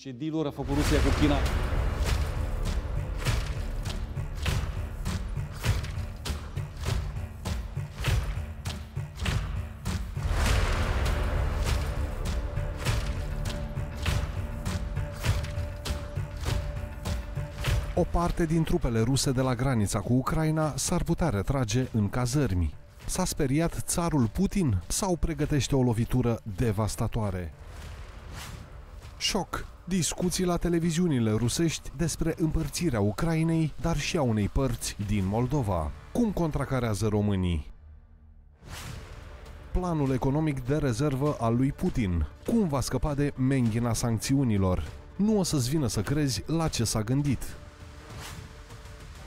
Ce deal-uri a făcut Rusia cu China? O parte din trupele ruse de la granița cu Ucraina s-ar putea retrage în cazărmi. S-a speriat țarul Putin sau pregătește o lovitură devastatoare? Șoc! Discuții la televiziunile rusești despre împărțirea Ucrainei, dar și a unei părți din Moldova. Cum contracarează românii? Planul economic de rezervă al lui Putin. Cum va scăpa de menghina sancțiunilor? Nu o să-ți vină să crezi la ce s-a gândit.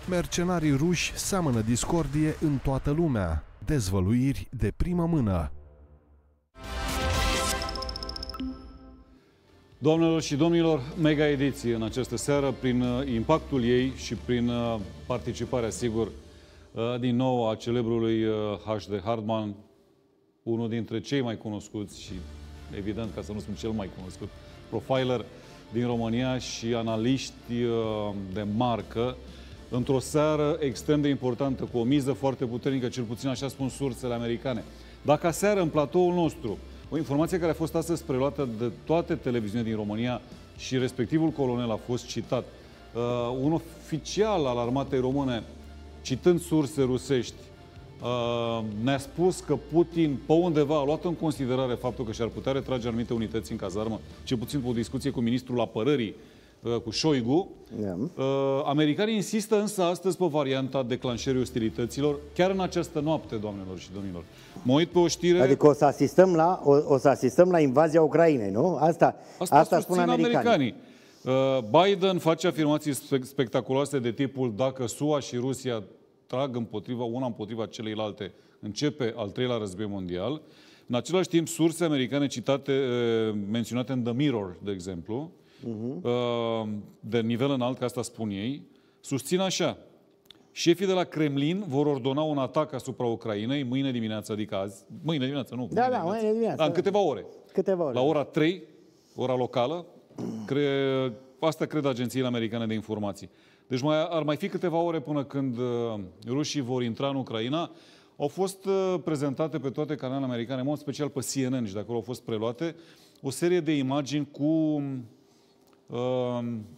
Mercenarii ruși seamănă discordie în toată lumea. Dezvăluiri de primă mână. Doamnelor și domnilor, mega ediție în această seară, prin impactul ei și prin participarea, sigur, din nou a celebrului H.D. Hartmann, unul dintre cei mai cunoscuți și, evident, ca să nu spun cel mai cunoscut, profiler din România și analiști de marcă, într-o seară extrem de importantă, cu o miză foarte puternică, cel puțin așa spun sursele americane. Dacă aseară, în platoul nostru, o informație care a fost astăzi preluată de toate televiziunile din România și respectivul colonel a fost citat, un oficial al armatei române, citând surse rusești, ne-a spus că Putin, pe undeva, a luat în considerare faptul că și-ar putea retrage anumite unități în cazarmă, cel puțin pe o discuție cu ministrul apărării, cu Șoigu. Yeah. Americanii insistă însă astăzi pe varianta declanșării ostilităților, chiar în această noapte, doamnelor și domnilor. Mă uit pe o știre... Adică o să asistăm la invazia Ucrainei, nu? Asta spun americanii. Biden face afirmații spectaculoase de tipul: dacă SUA și Rusia trag una împotriva celeilalte, începe al treilea război mondial. În același timp, surse americane citate, menționate în The Mirror, de exemplu, de nivel înalt, ca asta spun ei, susțin așa: șefii de la Kremlin vor ordona un atac asupra Ucrainei mâine dimineață, adică azi, mâine dimineață, nu? Da, mâine dimineață. În câteva ore. La ora 3, ora locală, asta cred agențiile americane de informații. Deci ar mai fi câteva ore până când rușii vor intra în Ucraina. Au fost prezentate pe toate canalele americane, în mod special pe CNN, și de acolo au fost preluate o serie de imagini cu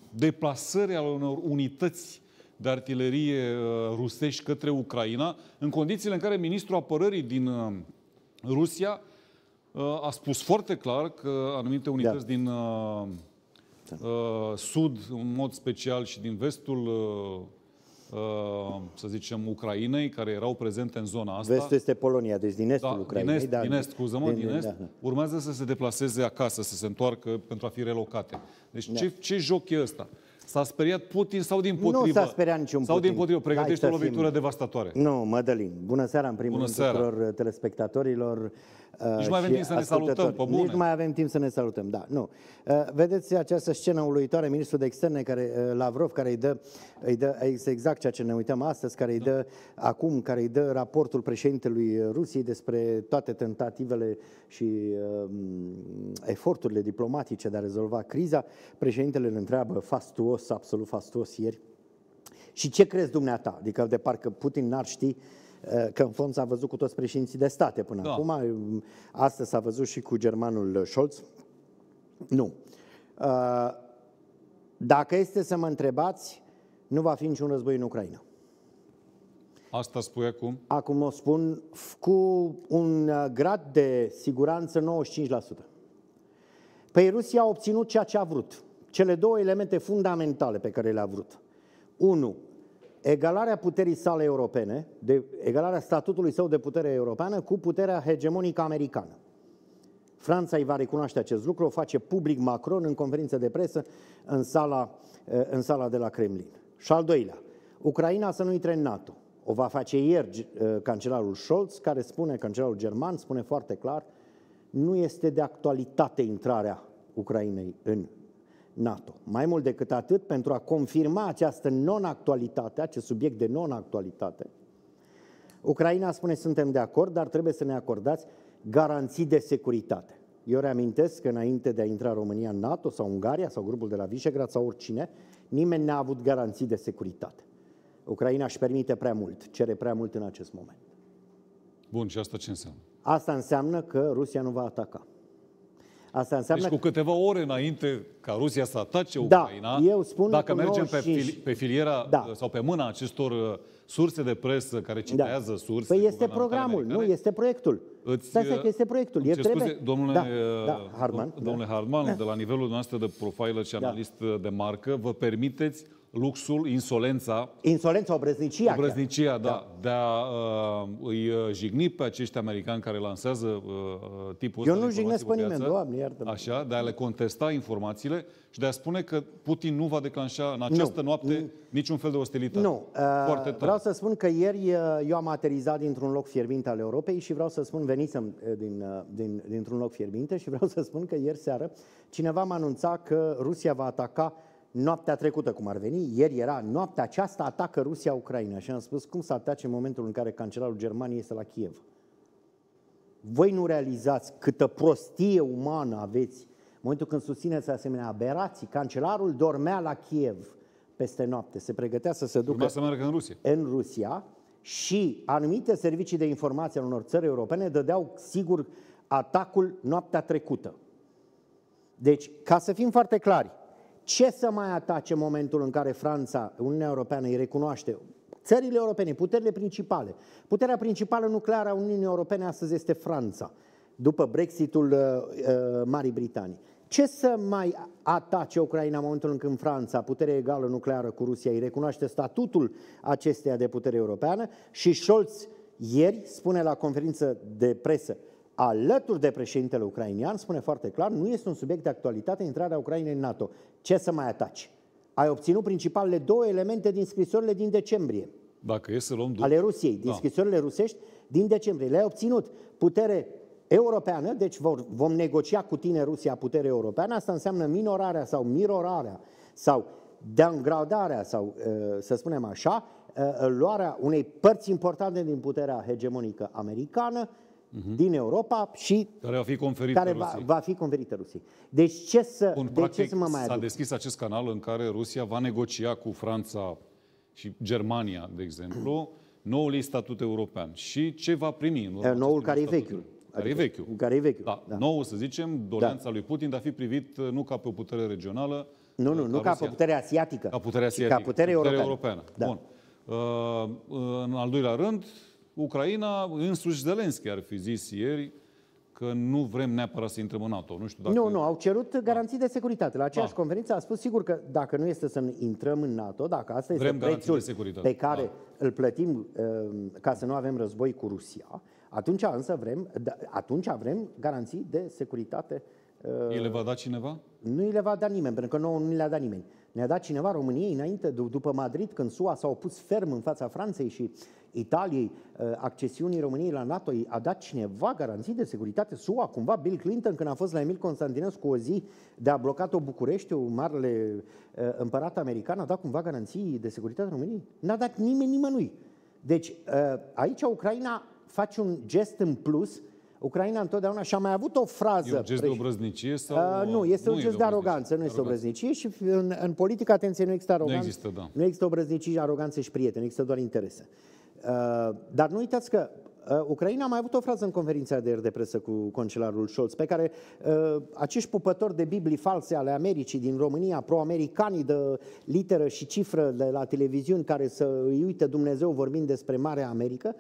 deplasări ale unor unități de artilerie rusești către Ucraina, în condițiile în care ministrul apărării din Rusia a spus foarte clar că anumite unități din sud, în mod special, și din vestul, să zicem, Ucrainei, care erau prezente în zona asta. Vestul este Polonia, deci din estul Ucrainei. Din est, urmează să se deplaseze acasă, să se întoarcă pentru a fi relocate. Deci ce joc e ăsta? S-a speriat Putin sau dimpotrivă? Nu s-a speriat niciun Putin. Sau dimpotrivă pregătește o lovitură devastatoare? Nu, Mădălin. Bună seara, în primul rând, tuturor telespectatorilor. Nici mai avem timp să ne salutăm, pe bune. Nici mai avem timp să ne salutăm, da. Nu. Vedeți această scenă uluitoare, ministrul de externe, Lavrov, care îi dă exact ceea ce ne uităm astăzi, care îi dă raportul președintelui Rusiei despre toate tentativele și eforturile diplomatice de a rezolva criza. Președintele îl întreabă fastuos, absolut fastuos, ieri: și ce crezi dumneata? Adică de parcă Putin n-ar ști că în fond s-a văzut cu toți președinții de state până acum. Astăzi s-a văzut și cu germanul Scholz. Nu. Dacă este să mă întrebați, nu va fi niciun război în Ucraina. Asta spui acum? Acum o spun cu un grad de siguranță 95%. Păi Rusia a obținut ceea ce a vrut. Cele două elemente fundamentale pe care le-a vrut. 1. Egalarea puterii sale europene, egalarea statutului său de putere europeană cu puterea hegemonică americană. Franța îi va recunoaște acest lucru, o face public Macron în conferință de presă în sala de la Kremlin. Și al doilea, Ucraina să nu intre în NATO. O va face ieri cancelarul Scholz, care spune, cancelarul german, spune foarte clar: nu este de actualitate intrarea Ucrainei în NATO. Mai mult decât atât, pentru a confirma această non-actualitate, acest subiect de non-actualitate, Ucraina spune: suntem de acord, dar trebuie să ne acordați garanții de securitate. Eu reamintesc că înainte de a intra România în NATO sau Ungaria sau grupul de la Visegrad sau oricine, nimeni n-a avut garanții de securitate. Ucraina își permite prea mult, cere prea mult în acest moment. Bun, și asta ce înseamnă? Asta înseamnă că Rusia nu va ataca. Asta înseamnă deci cu câteva ore înainte ca Rusia să atace Ucraina, da, eu spun dacă mergem pe filiera sau pe mâna acestor surse de presă care citează surse... Păi este programul, nu este proiectul. Este proiectul. Domnule Hartmann, de la nivelul noastră de profiler și analist de marcă, vă permiteți luxul, insolența... Insolența, obrăznicia. Obrăznicia, de a îi jigni pe acești americani care lansează tipul ăsta de informații pe piață. Eu nu jignesc pe nimeni, Doamne, iartă-mă. Așa, de a le contesta informațiile și de a spune că Putin nu va declanșa în această noapte niciun fel de ostilitate. Nu. Foarte tare. Vreau să spun că ieri eu am aterizat dintr-un loc fierbinte al Europei și vreau să spun, venisem dintr-un loc fierbinte și vreau să spun că ieri seară cineva m-a anunțat că Rusia va ataca noaptea trecută, cum ar veni, ieri era noaptea aceasta, atacă Rusia Ucraina. Și am spus, cum să atace în momentul în care cancelarul Germaniei este la Kiev? Voi nu realizați câtă prostie umană aveți în momentul când susțineți asemenea aberații. Cancelarul dormea la Kiev peste noapte, se pregătea să se ducă în Rusia și anumite servicii de informație ale unor țări europene dădeau, sigur, atacul noaptea trecută. Deci, ca să fim foarte clari, ce să mai atace în momentul în care Franța, Uniunea Europeană, îi recunoaște? Țările europene, puterile principale. Puterea principală nucleară a Uniunii Europene astăzi este Franța, după Brexitul Marii Britanii. Ce să mai atace Ucraina în momentul în când Franța, putere egală nucleară cu Rusia, îi recunoaște statutul acesteia de putere europeană? Și Scholz ieri spune la conferință de presă, alături de președintele ucrainian, spune foarte clar, nu este un subiect de actualitate intrarea Ucrainei în NATO. Ce să mai ataci? Ai obținut principalele două elemente din scrisorile din decembrie. Dacă e să luăm ale Rusiei, din scrisorile rusești din decembrie. Le-ai obținut. Putere europeană, deci vom negocia cu tine Rusia putere europeană, asta înseamnă minorarea sau mirorarea sau downgradarea sau, să spunem așa, luarea unei părți importante din puterea hegemonică americană din Europa și care va fi conferită Rusiei. Deci ce să, mă mai aduc? S-a deschis acest canal în care Rusia va negocia cu Franța și Germania, de exemplu, noul statut european. Și ce va primi în urmă? Noul care e vechiul. Noul, să zicem, dorința lui Putin de a fi privit nu ca pe o putere regională, nu ca pe o putere asiatică, ca putere europeană. Bun. În al doilea rând, Ucraina, însuși Zelenski ar fi zis ieri că nu vrem neapărat să intrăm în NATO. Nu știu dacă... Nu, au cerut garanții de securitate. La aceeași conferință a spus, sigur, că dacă nu este să intrăm în NATO, dacă asta este prețul pe care îl plătim ca să nu avem război cu Rusia, atunci însă vrem, garanții de securitate. Îi le va da cineva? Nu îi le va da nimeni, pentru că nouă nu le-a dat nimeni. Ne-a dat cineva României înainte, după Madrid, când SUA s-a opus ferm în fața Franței și Italiei, accesiunii României la NATO, a dat cineva garanții de securitate? SUA, cumva Bill Clinton, când a fost la Emil Constantinescu o zi de a blocat-o București, marele împărat american, a dat cumva garanții de securitate României? N-a dat nimeni nimănui. Deci aici Ucraina face un gest în plus. Ucraina întotdeauna și-a mai avut o frază... E un gest de obrăznicie sau... Nu, este un gest de aroganță, nu este obrăznicie și în politică, atenție, nu există aroganță. Nu există, nu există obrăznicie, aroganță și prieteni, există doar interese. Dar nu uitați că Ucraina a mai avut o frază în conferința de ieri de presă cu cancelarul Scholz, pe care acești pupători de Biblii false ale Americii din România, pro-americanii de literă și cifră de la televiziuni care să îi uite Dumnezeu vorbind despre Marea Americă,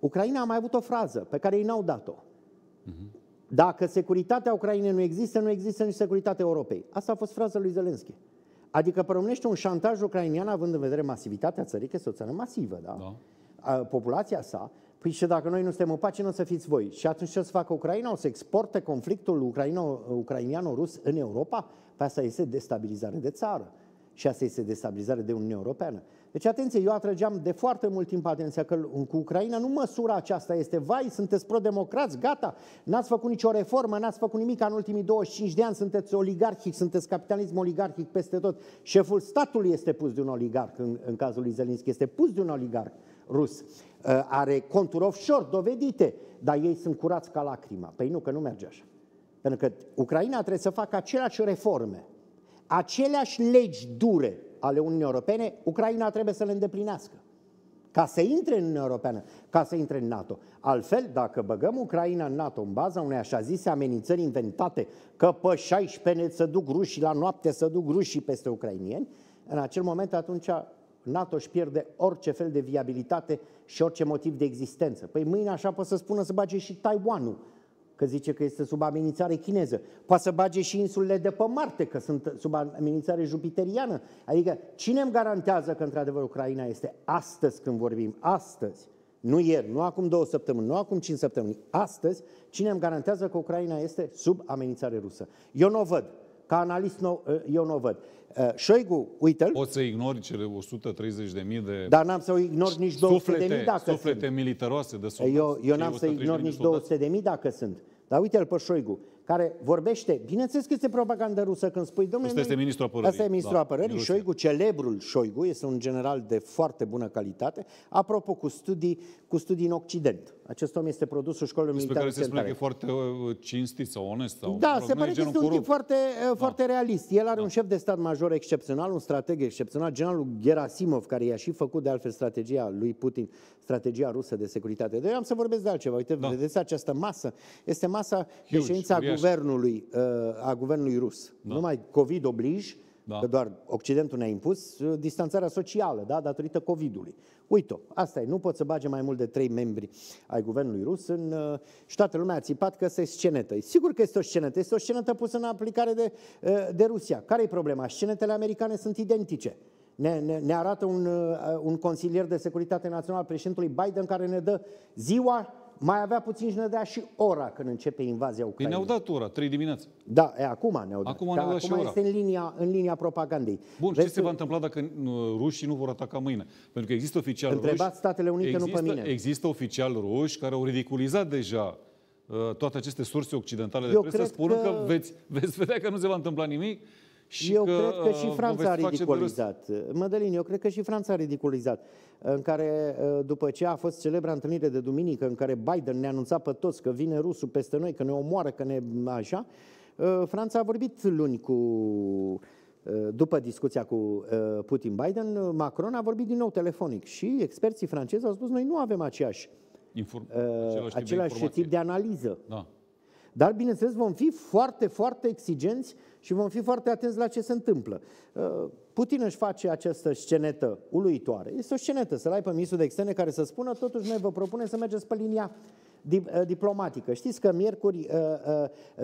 Ucraina a mai avut o frază pe care ei n-au dat-o. Dacă securitatea Ucrainei nu există, nu există nici securitatea Europei. Asta a fost fraza lui Zelenski. Adică promnește un șantaj ucrainian având în vedere masivitatea țării, că este o țară masivă, populația sa. Păi și dacă noi nu suntem în pace, nu o să fiți voi. Și atunci ce o să facă Ucraina? O să exporte conflictul ucrainiano-rus în Europa? Păi asta este destabilizare de țară. Și asta este destabilizare de Uniunea Europeană. Deci, atenție, eu atrăgeam de foarte mult timp atenția că cu Ucraina nu măsura aceasta este, vai, sunteți pro-democrați, gata, n-ați făcut nicio reformă, n-ați făcut nimic în ultimii 25 de ani, sunteți oligarhic, sunteți capitalism oligarhic peste tot. Șeful statului este pus de un oligarh, în cazul lui Zelenski, este pus de un oligarh rus. Are conturi offshore dovedite, dar ei sunt curați ca lacrima. Păi nu, că nu merge așa. Pentru că Ucraina trebuie să facă aceleași reforme, aceleași legi dure ale Uniunii Europene, Ucraina trebuie să le îndeplinească ca să intre în Uniunea Europeană, ca să intre în NATO. Altfel, dacă băgăm Ucraina în NATO în baza unei așa zise amenințări inventate că pe 16 se duc rușii, la noapte se duc rușii peste ucrainieni, în acel moment atunci NATO își pierde orice fel de viabilitate și orice motiv de existență. Păi mâine așa poate să spună să bage și Taiwanul, că zice că este sub amenințare chineză. Poate să bage și insulele de pe Marte, că sunt sub amenințare jupiteriană. Adică cine îmi garantează că într-adevăr Ucraina este astăzi când vorbim, astăzi, nu ieri, nu acum 2 săptămâni, nu acum 5 săptămâni, astăzi, cine îmi garantează că Ucraina este sub amenințare rusă? Eu nu o văd. Ca analist, eu nu o văd. Șoigu, uite-l. Poți să ignori cele 130.000 de... Dar n-am să ignori nici 200.000 dacă suflete sunt. Militaroase de soldați. Eu n-am să ignori nici 200.000 dacă sunt. Dar uite-l pe Șoigu, care vorbește... Bineînțeles că este propagandă rusă când spui... Asta este ministrul apărării. Asta e ministrul apărării. Șoigu, celebrul Șoigu, este un general de foarte bună calitate. Apropo, cu studii în Occident. Acest om este produsul școlii militare. Despre care se spune că e foarte cinstit sau onest. Sau da, se pare că este un tip foarte realist. El are un șef de stat major excepțional, un strateg excepțional, generalul Gerasimov, care i-a și făcut de altfel strategia lui Putin, strategia rusă de securitate. Dar eu am să vorbesc de altceva. Uite, vedeți, această masă este masa de ședință a guvernului rus. Da. Numai COVID oblige, că doar Occidentul ne-a impus, distanțarea socială, datorită COVID-ului. Uite-o, asta e, nu pot să bage mai mult de 3 membri ai guvernului rus și toată lumea a țipat că este scenetă. E sigur că este o scenetă, este o scenetă pusă în aplicare de Rusia. Care e problema? Scenetele americane sunt identice. Ne arată un consilier de securitate națională, președintului Biden, care ne dă ziua, mai avea puțin și ne dea și ora când începe invazia Ucrainei. Ne-au dat ora, 3 dimineața. Da, acum ne-au dat. Acum este în linia propagandei. Bun, ce se va întâmpla dacă rușii nu vor ataca mâine? Pentru că există oficiali ruși... Întrebați Statele Unite, nu pe mine. Există oficiali ruși care au ridiculizat deja toate aceste surse occidentale de presă, spun că veți vedea că nu se va întâmpla nimic. Eu cred că și Franța a ridiculizat. Mădălin, eu cred că și Franța a ridiculizat. În care, după ce a fost celebra întâlnire de duminică, în care Biden ne-a anunțat pe toți că vine rusul peste noi, că ne omoară, că ne... așa, Franța a vorbit luni cu... După discuția cu Putin-Biden, Macron a vorbit din nou telefonic și experții francezi au spus noi nu avem același tip de analiză. Da. Dar, bineînțeles, vom fi foarte, foarte exigenți și vom fi foarte atenți la ce se întâmplă. Putin își face această scenetă uluitoare. Este o scenetă, să-l ai pe ministrul de externe care să spună, totuși noi vă propunem să mergeți pe linia diplomatică. Știți că miercuri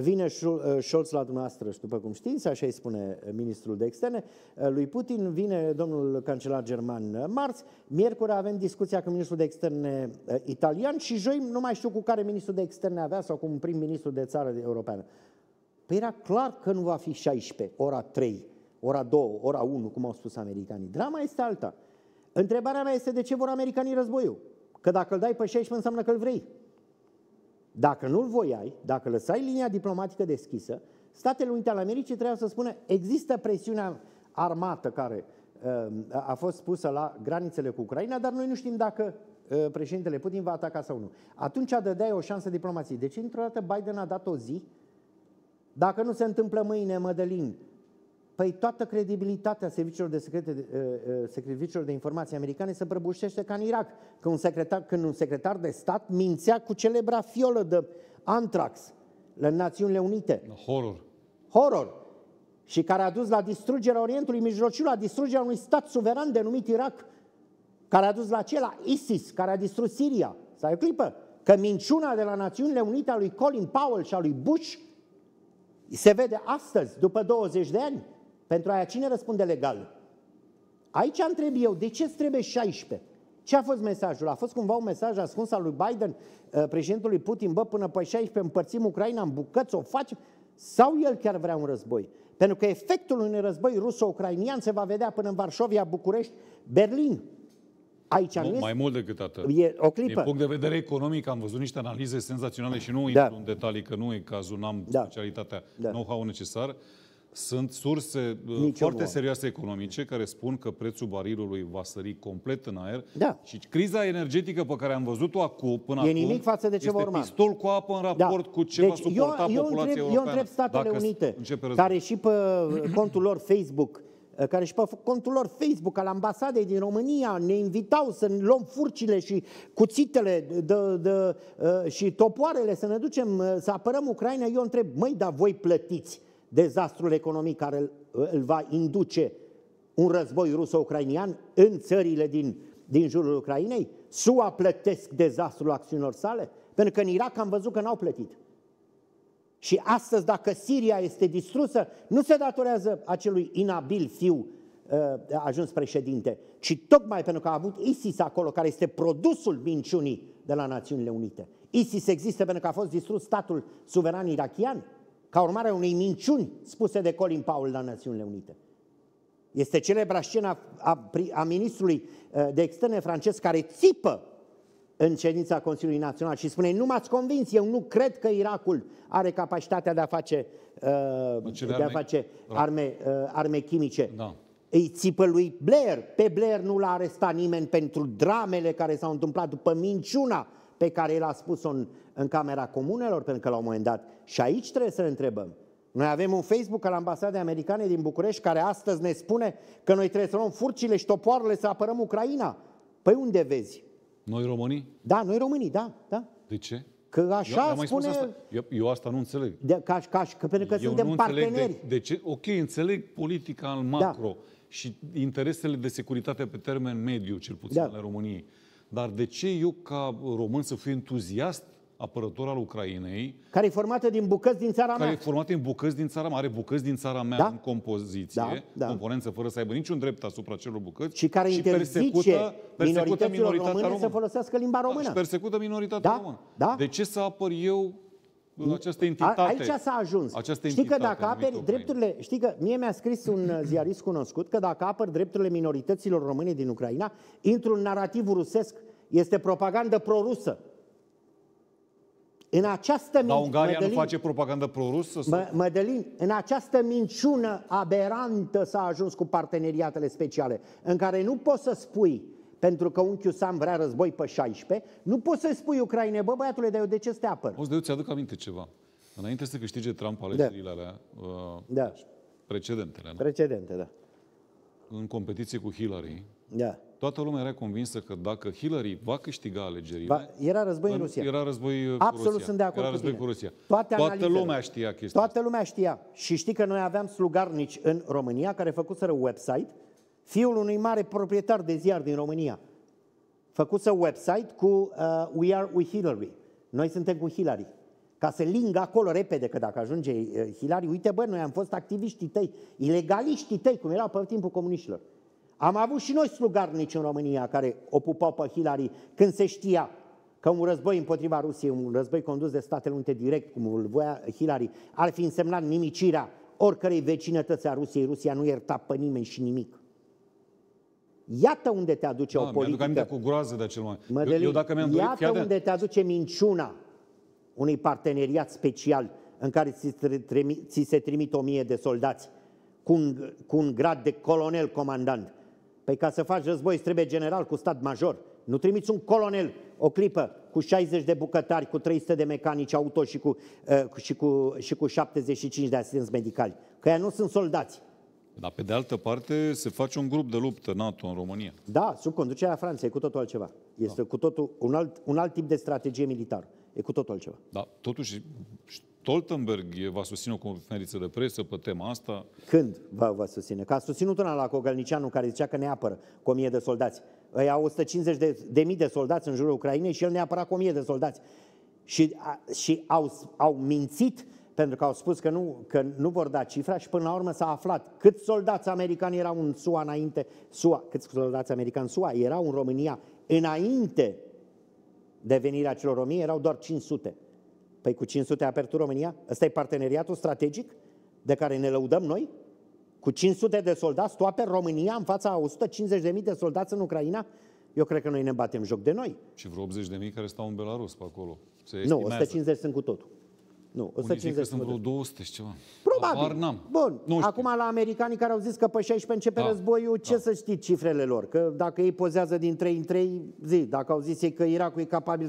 vine Scholz la dumneavoastră, după cum știți, așa îi spune ministrul de externe lui Putin, vine domnul cancelar german marți, miercuri avem discuția cu ministrul de externe italian și joi nu mai știu cu care ministrul de externe avea sau cu un prim-ministru de țară europeană. Păi era clar că nu va fi 16, ora 3, ora 2, ora 1, cum au spus americanii. Drama este alta. Întrebarea mea este de ce vor americanii războiul? Că dacă îl dai pe 16 înseamnă că îl vrei. Dacă nu-l voiai, dacă lăsai linia diplomatică deschisă, Statele Unite ale Americii trebuia să spună există presiunea armată care a fost pusă la granițele cu Ucraina, dar noi nu știm dacă președintele Putin va ataca sau nu. Atunci dădeai o șansă diplomației. Deci, într-o dată, Biden a dat o zi. Dacă nu se întâmplă mâine, Mădălin, păi toată credibilitatea serviciilor de informații americane se prăbușește ca în Irak, când un secretar de stat mințea cu celebra fiolă de antrax la Națiunile Unite. Horror! Și care a dus la distrugerea Orientului Mijlociu, la distrugerea unui stat suveran denumit Irak, care a dus la ce? La ISIS, care a distrus Siria. Stai o clipă, că minciuna de la Națiunile Unite a lui Colin Powell și a lui Bush se vede astăzi, după 20 de ani. Pentru aia cine răspunde legal? Aici întreb eu, de ce trebuie 16? Ce a fost mesajul? A fost cumva un mesaj ascuns al lui Biden, președintului Putin, bă, până pe 16 împărțim Ucraina în bucăți, o facem? Sau el chiar vrea un război? Pentru că efectul unui război ruso-ucrainian se va vedea până în Varșovia, București, Berlin. Aici nu, mai mult decât atât. E o clipă. Din punct de vedere economic am văzut niște analize senzaționale și nu intru în detalii, că nu e cazul, n-am specialitatea, know-how-ul necesar. Sunt surse foarte serioase economice care spun că prețul barilului va sări complet în aer și criza energetică pe care am văzut-o acum, până acum, nimic față de ce este pistol cu apă în raport cu ce va suporta populația europeană. Eu întreb Statele Unite, care și pe contul lor Facebook, care și pe contul lor Facebook al ambasadei din România ne invitau să ne luăm furcile și cuțitele și topoarele, să ne ducem să apărăm Ucraina. Eu întreb, măi, dar voi plătiți dezastrul economic care îl va induce un război ruso-ucrainian în țările din jurul Ucrainei? SUA plătesc dezastrul acțiunilor sale? Pentru că în Irak am văzut că n-au plătit. Și astăzi, dacă Siria este distrusă, nu se datorează acelui inabil fiu ajuns președinte, ci tocmai pentru că a avut ISIS acolo, care este produsul minciunii de la Națiunile Unite. ISIS există pentru că a fost distrus statul suveran irachian, ca urmare a unei minciuni spuse de Colin Powell la Națiunile Unite. Este celebra scenă a ministrului de externe francez care țipă în ședința Consiliului Național și spune, nu m-ați convins, eu nu cred că Irakul are capacitatea de a face, arme chimice. Da. Îi țipă lui Blair. Pe Blair nu l-a arestat nimeni pentru dramele care s-au întâmplat după minciuna pe care el a spus-o în Camera Comunelor, pentru că la un moment dat, și aici trebuie să ne întrebăm. Noi avem un Facebook al ambasadei americane din București care astăzi ne spune că noi trebuie să luăm furcile și topoarele să apărăm Ucraina. Păi unde vezi? Noi românii? Da, noi românii, da. De ce? Că așa eu, spune... Asta. Eu asta nu înțeleg. Pentru că eu suntem parteneri. De ce? Ok, înțeleg politica al macro și interesele de securitate pe termen mediu, cel puțin ale României. Dar de ce eu, ca român, să fiu entuziast apărător al Ucrainei? Care e formată din bucăți din țara mea. Care e formată din bucăți din țara mea. Are bucăți din țara mea în compoziție, componență, fără să aibă niciun drept asupra celor bucăți. Și care interzice minorităților române să folosească limba română. Și persecută minoritatea română. De ce să apăr eu această entitate? Aici s-a ajuns. Știi că dacă aperi drepturile... Știi că mie mi-a scris un ziarist cunoscut că dacă apăr drepturile minorităților române din Ucraina, intru în narativul rusesc, este propagandă prorusă. În această Ungaria nu face propagandă prorusă? Mădălin, în această minciună aberantă s-a ajuns cu parteneriatele speciale, în care nu poți să spui, pentru că unchiul Sam vrea război pe 16, nu poți să spui Ucrainei, bă, băiatule, dar eu de ce să te apăr? O să ți-aduc aminte ceva. Înainte să câștige Trump alegerile alea, deci, precedentele, în competiție cu Hillary, toată lumea era convinsă că dacă Hillary va câștiga alegerile... Era război în Rusia. Era război cu Rusia. Sunt de acord cu Rusia. Toată lumea știa chestia. Toată lumea știa. Și știi că noi aveam slugarnici în România care făcuseră website, fiul unui mare proprietar de ziar din România. Făcuseră website cu We are with Hillary. Noi suntem cu Hillary. Ca să lingă acolo repede, că dacă ajunge Hillary, uite bă, noi am fost activiștii tăi, ilegaliștii tăi, cum erau pe timpul comuniștilor. Am avut și noi slugarnici în România care o pupau pe Hillary când se știa că un război împotriva Rusiei, un război condus de Statele Unite direct, cum îl voia Hillary, ar fi însemnat nimicirea oricărei vecinătăți a Rusiei. Rusia nu ierta pe nimeni și nimic. Iată unde te aduce o politică. Mi-aduc aminte cu groază de acel moment. Eu dacă mi-am dorit, iată unde te aduce minciuna unui parteneriat special în care ți se trimite 1000 de soldați cu un grad de colonel comandant. Păi ca să faci război trebuie general cu stat major. Nu trimiți un colonel o clipă cu 60 de bucătari, cu 300 de mecanici auto și cu 75 de asistenți medicali. Că ea nu sunt soldați. Dar pe de altă parte se face un grup de luptă NATO în România. Da, sub conducerea Franței, cu totul altceva. Este cu totul un alt tip de strategie militară. E cu totul altceva. Da, totuși Stoltenberg va susține o conferință de presă pe tema asta. Când va susține? Că a susținut una la Cogălnicianu care zicea că ne apără cu 1000 de soldați. Ei au 150.000 de soldați în jurul Ucrainei și el ne apăra cu 1000 de soldați. Și au mințit pentru că au spus că nu vor da cifra și până la urmă s-a aflat câți soldați americani erau în SUA înainte, câți soldați americani SUA erau în România înainte de venirea celor 1000, erau doar 500. Păi cu 500 aperturi România? Ăsta e parteneriatul strategic? de care ne lăudăm noi? Cu 500 de soldați toaperi România în fața a 150.000 de soldați în Ucraina? Eu cred că noi ne batem joc de noi. Și vreo 80.000 care stau în Belarus pe acolo. Nu, 150 sunt cu totul. Nu, 150 sunt vreo 200 și ceva. Probabil. Bun, acum la americanii care au zis că pe 16 începe războiul, ce să știi cifrele lor? Că dacă ei pozează din 3 în 3 zi, dacă au zis ei că Irakul e capabil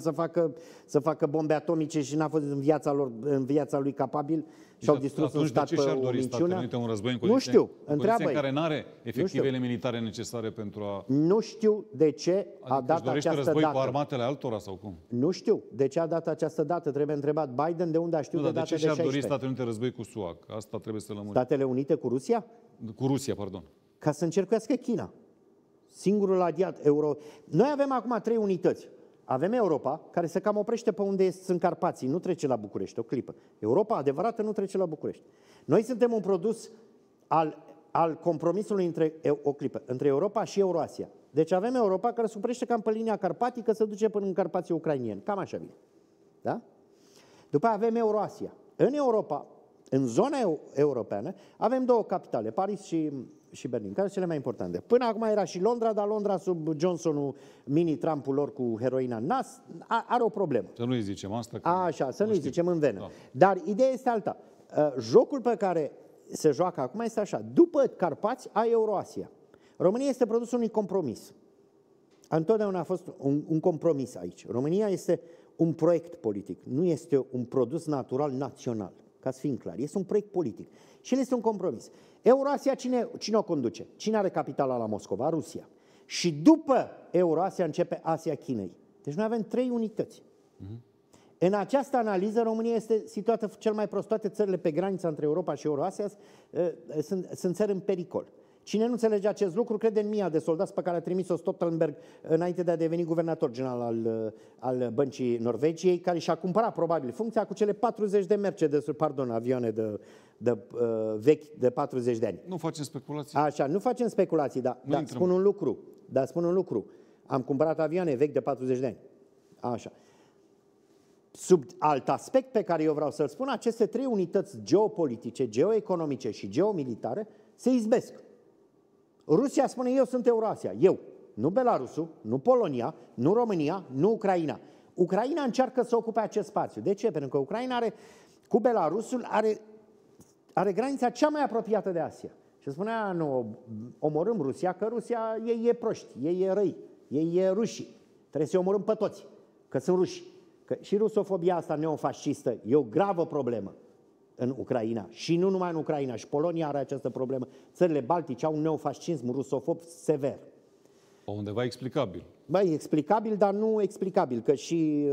să facă bombe atomice și n-a fost în viața lor, în viața lui capabil și au distrus un stat pe o minciună. Nu știu, întreabă-i. Care n-are efectivele militare necesare pentru a... Nu știu de ce a dat această dată. Cu armatele altora sau cum? Nu știu de ce a dat această dată. Trebuie întrebat Biden de unde a știut de data de 16. De ce și-ar dori Statele Unite război cu SUA? Asta trebuie să lămurim. Statele Unite cu Rusia? Cu Rusia, pardon. Ca să încercuiască China. Singurul aliat euro. Noi avem acum 3 unități. Avem Europa, care se cam oprește pe unde sunt Carpații, nu trece la București, o clipă. Europa adevărată nu trece la București. Noi suntem un produs al compromisului între Europa și Euroasia. Deci avem Europa care se oprește cam pe linia carpatică, se duce până în Carpații ucrainieni. Cam așa bine. Da? După aia avem Euroasia. În Europa, în zona europeană, avem 2 capitale, Paris și Berlin, care sunt cele mai importante. Până acum era și Londra, dar Londra sub Johnsonul, mini-Trumpul lor cu heroina în nas, are o problemă. Să nu-i zicem asta. Așa, să nu-i zicem în venă. Da. Dar ideea este alta. Jocul pe care se joacă acum este așa. După Carpați ai Euroasia. România este produsul unui compromis. Întotdeauna a fost un compromis aici. România este un proiect politic. Nu este un produs natural național. Ca să fim clar, este un proiect politic. Și el este un compromis. Euroasia cine o conduce? Cine are capitala la Moscova? Rusia. Și după Euroasia începe Asia Chinei. Deci noi avem 3 unități. În această analiză, România este situată cel mai prost. Toate țările pe granița între Europa și Euroasia sunt țări în pericol. Cine nu înțelege acest lucru, crede în mia de soldați pe care a trimis-o Stoltenberg înainte de a deveni guvernator general al Băncii Norvegiei, care și-a cumpărat probabil funcția cu cele 40 de Mercedes-uri, pardon, avioane vechi de 40 de ani. Nu facem speculații. Așa, nu facem speculații, dar spun un lucru. Am cumpărat avioane vechi de 40 de ani. Așa. Sub alt aspect pe care eu vreau să-l spun, aceste 3 unități geopolitice, geoeconomice și geomilitare se izbesc. Rusia spune, eu sunt Euroasia, eu, nu Belarusul, nu Polonia, nu România, nu Ucraina. Ucraina încearcă să ocupe acest spațiu. De ce? Pentru că Ucraina cu Belarusul are granița cea mai apropiată de Asia. Și spunea, nu, omorâm Rusia, că Rusia e proști, e răi, e rușii. Trebuie să-i omorâm pe toți, că sunt ruși. Că și rusofobia asta neofascistă e o gravă problemă în Ucraina. Și nu numai în Ucraina, și Polonia are această problemă. Țările baltice au un neofascism rusofob sever. Undeva explicabil. Băi, explicabil, dar nu explicabil, că și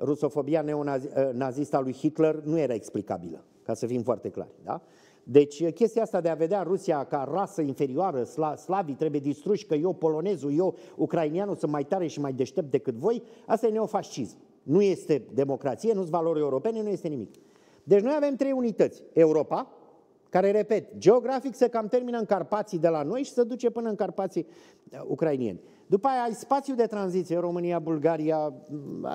rusofobia neonazistă a lui Hitler nu era explicabilă, ca să fim foarte clari. Da? Deci chestia asta de a vedea Rusia ca rasă inferioară, slavii trebuie distruși, că eu polonezul, eu ucrainianul sunt mai tare și mai deștept decât voi, asta e neofascism. Nu este democrație, nu sunt valori europene, nu este nimic. Deci noi avem 3 unități. Europa, care, repet, geografic se cam termină în Carpații de la noi și se duce până în Carpații ucrainieni. După aia ai spațiu de tranziție, România, Bulgaria,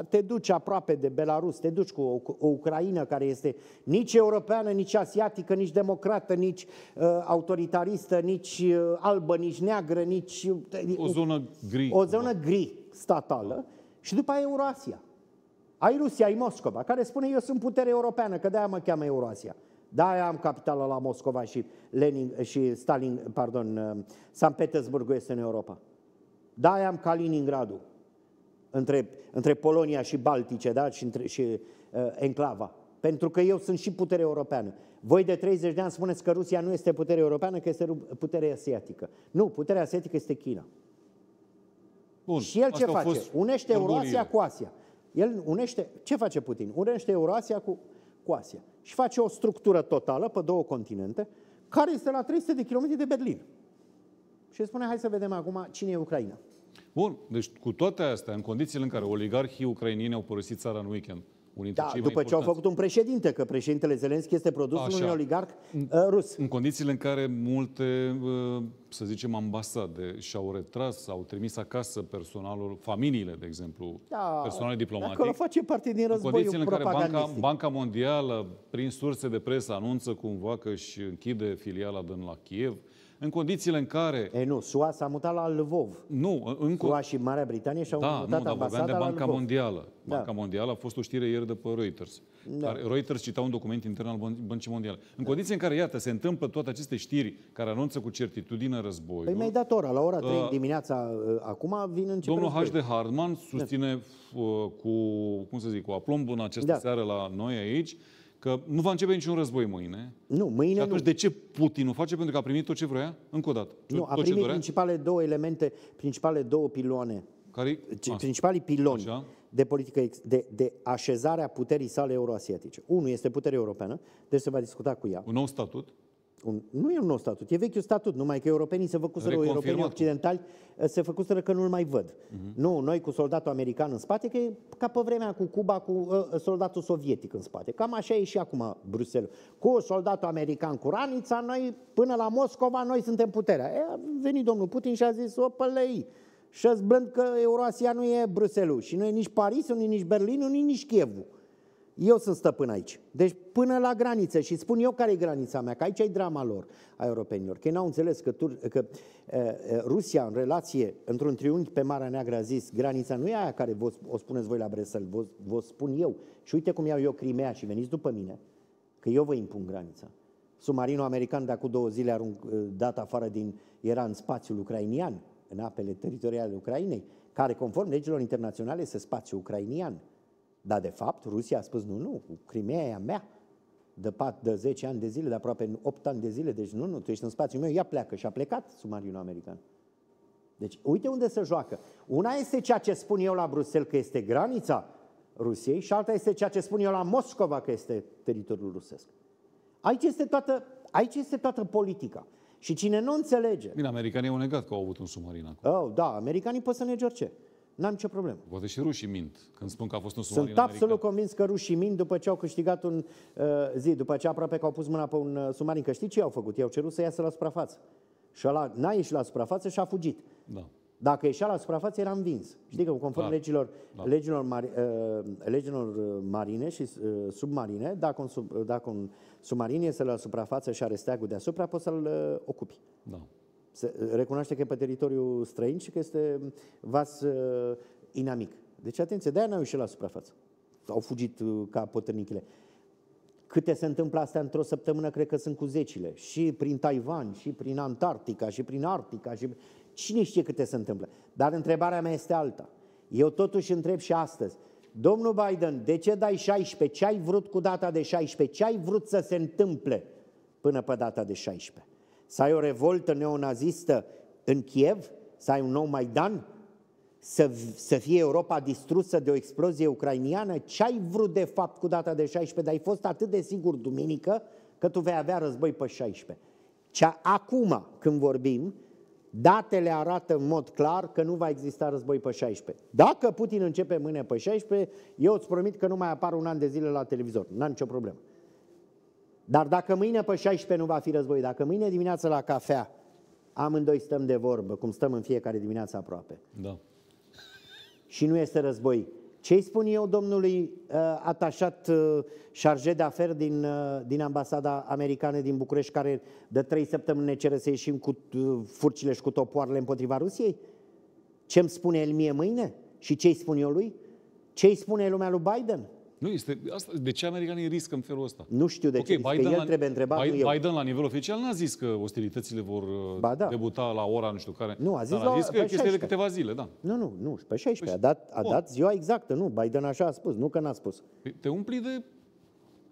te duci aproape de Belarus, te duci cu o Ucraina care este nici europeană, nici asiatică, nici democrată, nici autoritaristă, nici albă, nici neagră, nici... O zonă gri. O zonă gri statală. Și după aia Eurasia. Ai Rusia, ai Moscova, care spune eu sunt putere europeană, că de-aia mă cheamă Euroasia. De-aia am capitala la Moscova și Sankt Petersburgul este în Europa. De-aia am Kaliningradul, între Polonia și Baltice, da? și Enclava. Pentru că eu sunt și putere europeană. Voi de 30 de ani spuneți că Rusia nu este putere europeană, că este putere asiatică. Nu, puterea asiatică este China. Bun, și el ce face? Unește Euroasia cu Asia. El unește, ce face Putin? Unește Euroasia cu Asia și face o structură totală pe 2 continente care este la 300 de kilometri de Berlin. Și spune, hai să vedem acum cine e Ucraina. Bun, deci cu toate astea, în condițiile în care oligarhii ucrainieni au părăsit țara în weekend, Da, după ce au făcut un președinte, că președintele Zelenski este produsul unui oligarh rus. În condițiile în care multe, să zicem, ambasade și-au retras, au trimis acasă personalul, familiile, de exemplu, personalul diplomatic. Acolo face parte din războiul propagandistic. În condițiile în care Banca Mondială, prin surse de presă, anunță cumva că își închide filiala din la Kiev. În condițiile în care... E, nu, SUA s-a mutat la Lvov. Nu, încă... SUA și Marea Britanie și-au mutat ambasada la Banca Mondială. Banca Mondială a fost o știre ieri de pe Reuters. Reuters cita un document intern al Băncii Mondiale. În condiții în care, iată, se întâmplă toate aceste știri care anunță cu certitudine războiul... Păi mi-ai dat ora, la ora 3 dimineața, acum vin în Domnul H.D. Hartmann susține cu aplomb în această seară la noi aici că nu va începe niciun război mâine. Nu, mâine. Și atunci, de ce Putin nu face? Pentru că a primit tot ce vrea, încă o dată. Nu, a primit principale două elemente, principale două piloane. Care? Principalii piloni de politică, de așezarea puterii sale euroasiatice. Unul este puterea europeană, deci se va discuta cu ea. Un nou statut? Nu e un nou statut, e vechiul statut, numai că europenii se făcuseră, europenii occidentali se făcuseră că nu-l mai văd. Nu, noi cu soldatul american în spate, că e ca pe vremea cu Cuba, cu soldatul sovietic în spate. Cam așa e și acum Bruxelles. Cu soldatul american cu ranița, noi până la Moscova, noi suntem puterea. A venit domnul Putin și a zis, opălăi, și-a zblând că Euroasia nu e Bruxelles și nu e nici Parisul, nu e nici Berlinul, nu e nici Kievul. Eu sunt stăpân aici. Deci până la graniță. Și spun eu care e granița mea, că aici e drama lor, a europenilor. Că ei n-au înțeles că, Rusia în relație, într-un triunghi pe Marea Neagră a zis, granița nu e aia care o spuneți voi la Bruxelles, vă spun eu. Și uite cum iau eu Crimea și veniți după mine, că eu vă impun granița. Submarinul american de acum 2 zile a dat afară era în spațiul ucrainian, în apele teritoriale Ucrainei, care conform legilor internaționale este spațiu ucrainian. Dar, de fapt, Rusia a spus, nu, Crimea e a mea, de 10 ani de zile, de aproape 8 ani de zile, deci nu, tu ești în spațiul meu, ea pleacă. Și a plecat submarinul american. Deci, uite unde se joacă. Una este ceea ce spun eu la Bruxelles, că este granița Rusiei, și alta este ceea ce spun eu la Moscova, că este teritoriul rusesc. Aici este toată politica. Și cine nu înțelege... Bine, americanii au negat că au avut un submarin acolo. Oh, da, americanii pot să nege orice. N-am nicio problemă. Poate și rușii mint când spun că a fost un submarin american. Sunt absolut convins că rușii mint după ce au câștigat după ce aproape că au pus mâna pe un submarin. Că știi ce au făcut? I-au cerut să iasă la suprafață. Și ăla n-a ieșit la suprafață și a fugit. Da. Dacă ieșea la suprafață, era învins. Știi că conform legilor marine și submarine, dacă un submarin iese la suprafață și are steagul deasupra, poți să-l ocupi. Da. Se recunoaște că e pe teritoriul străin și că este vas inamic. Deci, atenție, de-aia n-au ieșit la suprafață. Au fugit ca potârnichile. Câte se întâmplă astea într-o săptămână, cred că sunt cu zecile. Și prin Taiwan, și prin Antarctica, și prin Arctica. Și... Cine știe câte se întâmplă? Dar întrebarea mea este alta. Eu totuși întreb și astăzi. Domnul Biden, de ce dai 16? Ce ai vrut cu data de 16? Ce ai vrut să se întâmple până pe data de 16? Să ai o revoltă neonazistă în Kiev? Să ai un nou Maidan? Să fie Europa distrusă de o explozie ucrainiană? Ce ai vrut de fapt cu data de 16? Dar ai fost atât de sigur duminică că tu vei avea război pe 16. Acum, când vorbim, datele arată în mod clar că nu va exista război pe 16. Dacă Putin începe mâine pe 16, eu îți promit că nu mai apar un an de zile la televizor. N-am nicio problemă. Dar dacă mâine pe 16 nu va fi război, dacă mâine dimineață la cafea amândoi stăm de vorbă, cum stăm în fiecare dimineață aproape, și nu este război, ce-i spun eu domnului atașat șarge de aferi din ambasada americană din București, care de 3 săptămâni ne cere să ieșim cu furcile și cu topoarele împotriva Rusiei? Ce-mi spune el mie mâine? Și ce-i spun eu lui? Ce-i spune lumea lui Biden? Nu este, de ce americanii riscă în felul ăsta? Nu știu de ce. Biden, el trebuie întrebat, Biden la nivel oficial n-a zis că ostilitățile vor debuta la ora nu știu care. Nu, a zis, că este de câteva zile, Nu, pe 16. A dat ziua exactă, nu. Biden așa a spus, nu că n-a spus. Te umpli de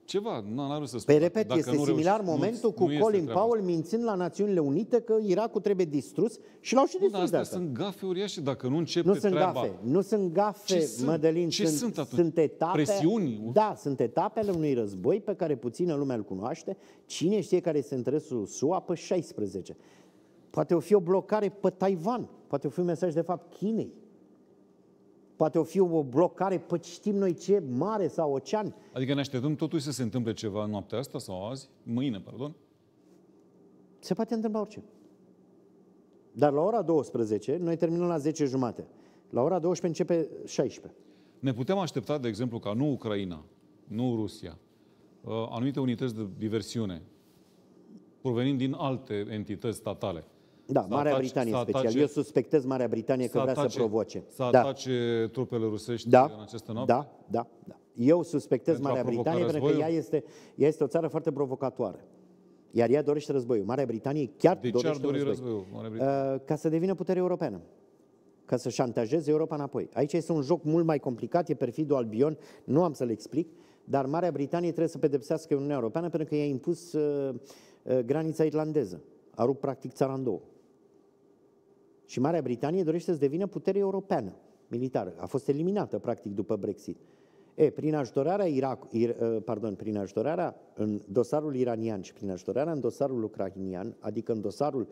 ceva, n-a vrut să spun. Pe repet, dacă este similar momentul cu Colin Powell mințind la Națiunile Unite că Irakul trebuie distrus și l-au și distrus de asta. Sunt gafe uriașe dacă nu începe treaba. Nu sunt gafe, Mădălin, sunt etape. Presiuni. Da, sunt etapele unui război pe care puțină lumea îl cunoaște. Cine știe care este interesul SUA pe 16? Poate o fi o blocare pe Taiwan, poate o fi un mesaj de fapt Chinei. Poate o fi o blocare, pe știm noi ce, mare sau ocean. Adică ne așteptăm totuși să se întâmple ceva noaptea asta sau azi, mâine, pardon? Se poate întâmpla orice. Dar la ora 12, noi terminăm la 10:30. La ora 12 începe 16. Ne putem aștepta, de exemplu, ca nu Ucraina, nu Rusia, anumite unități de diversiune, provenind din alte entități statale. Da, Marea Britanie special. Eu suspectez Marea Britanie că vrea să provoce. Să atace trupele rusești în această noapte? Da. Eu suspectez Marea Britanie pentru că ea este o țară foarte provocatoare. Iar ea dorește războiul. Marea Britanie chiar dorește războiul. Ca să devină putere europeană. Ca să șantajeze Europa înapoi. Aici este un joc mult mai complicat, e perfidul Albion, nu am să-l explic, dar Marea Britanie trebuie să pedepsească Uniunea Europeană pentru că i-a impus granița irlandeză. A rupt practic țara în două. Și Marea Britanie dorește să devină putere europeană, militară. A fost eliminată practic după Brexit. Prin ajutorarea în dosarul iranian și prin ajutorarea în dosarul ucrainian, adică în dosarul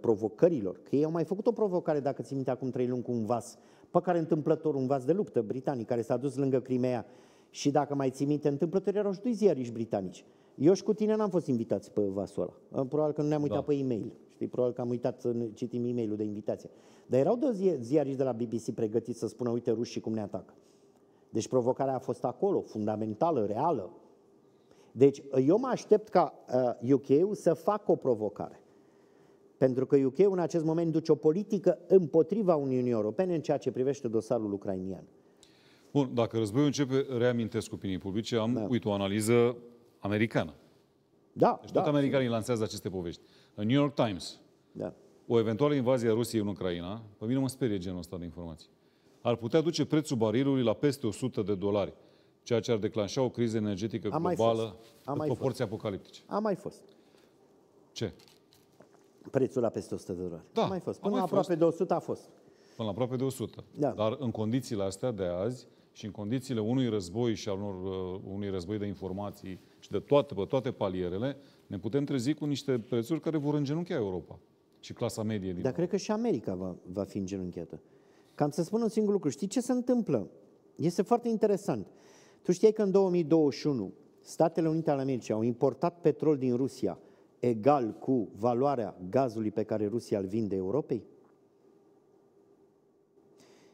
provocărilor, că ei au mai făcut o provocare, dacă ți minte, acum 3 luni cu un vas, pe care întâmplător, un vas de luptă britanic care s-a dus lângă Crimea și dacă mai ți minte, întâmplător erau și 2 ziariști britanici. Eu și cu tine n-am fost invitați pe vasul ăla. Probabil că nu ne-am uitat pe e-mail. Știi, probabil că am uitat să citim e-mailul de invitație. Dar erau 2 ziariști de la BBC pregătiți să spună, uite, rușii cum ne atacă. Deci provocarea a fost acolo, fundamentală, reală. Deci eu mă aștept ca UK-ul să facă o provocare. Pentru că UK-ul în acest moment duce o politică împotriva Uniunii Europene în ceea ce privește dosarul ucrainian. Bun, dacă războiul începe, reamintesc opinii publice, uite, o analiză americană. Deci tot americanii lansează aceste povești. În New York Times, o eventuală invazie a Rusiei în Ucraina, pe mine mă sperie genul ăsta de informații, ar putea duce prețul barilului la peste $100, ceea ce ar declanșa o criză energetică globală în proporții apocaliptice. A mai fost. Ce? Prețul la peste $100. Da, a mai fost. Până la aproape de 100 a fost. Până la aproape de 100. Da. Dar în condițiile astea de azi și în condițiile unui război și al unui război de informații și de toate palierele, ne putem trezi cu niște prețuri care vor îngenunchea Europa și clasa medie. Dar cred că și America va fi îngenunchiată. Cam să spun un singur lucru. Știi ce se întâmplă? Este foarte interesant. Tu știi că în 2021 Statele Unite ale Americii au importat petrol din Rusia egal cu valoarea gazului pe care Rusia îl vinde Europei?